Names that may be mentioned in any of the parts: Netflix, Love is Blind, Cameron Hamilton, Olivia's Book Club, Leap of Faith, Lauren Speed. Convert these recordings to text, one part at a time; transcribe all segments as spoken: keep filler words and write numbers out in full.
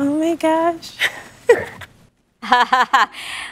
Oh my gosh.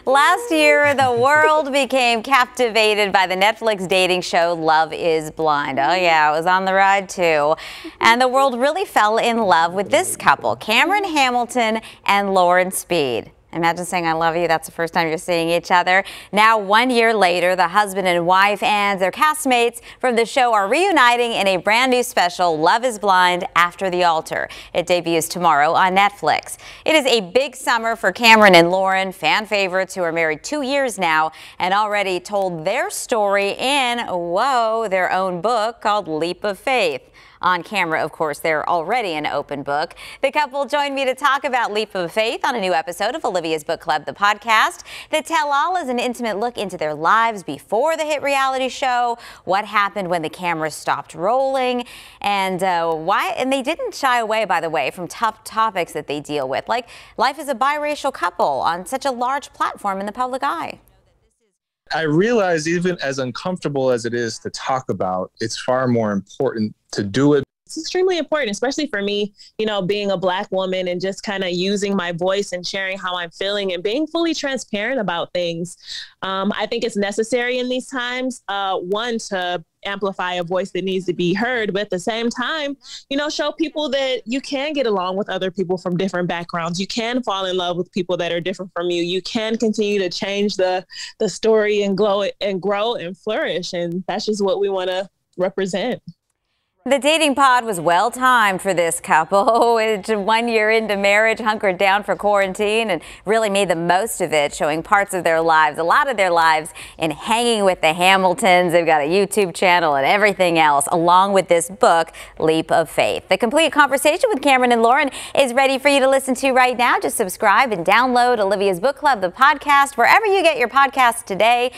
Last year, the world became captivated by the Netflix dating show Love is Blind. Oh yeah, I was on the ride too. And the world really fell in love with this couple, Cameron Hamilton and Lauren Speed. Imagine saying, I love you. That's the first time you're seeing each other. Now, one year later, the husband and wife and their castmates from the show are reuniting in a brand new special, Love is Blind, After the Altar. It debuts tomorrow on Netflix. It is a big summer for Cameron and Lauren, fan favorites who are married two years now and already told their story in, whoa, their own book called Leap of Faith. On camera, of course, they're already an open book. The couple joined me to talk about Leap of Faith on a new episode of Olivia's Book Club, the podcast. The tell-all is an intimate look into their lives before the hit reality show, what happened when the camera stopped rolling, and uh, why. And they didn't shy away, by the way, from tough topics that they deal with, like life as a biracial couple on such a large platform in the public eye. I realize even as uncomfortable as it is to talk about, it's far more important to do it. It's extremely important, especially for me, you know, being a Black woman and just kind of using my voice and sharing how I'm feeling and being fully transparent about things. Um, I think it's necessary in these times, uh, one, to amplify a voice that needs to be heard, but at the same time, you know, show people that you can get along with other people from different backgrounds. You can fall in love with people that are different from you. You can continue to change the the story and glow and grow and flourish. And that's just what we want to represent. The dating pod was well timed for this couple. It's one year into marriage, hunkered down for quarantine, and really made the most of it, showing parts of their lives, a lot of their lives, in Hanging with the Hamiltons. They've got a YouTube channel and everything else, along with this book, Leap of Faith. The complete conversation with Cameron and Lauren is ready for you to listen to right now. Just subscribe and download Olivia's Book Club, the podcast, wherever you get your podcasts today.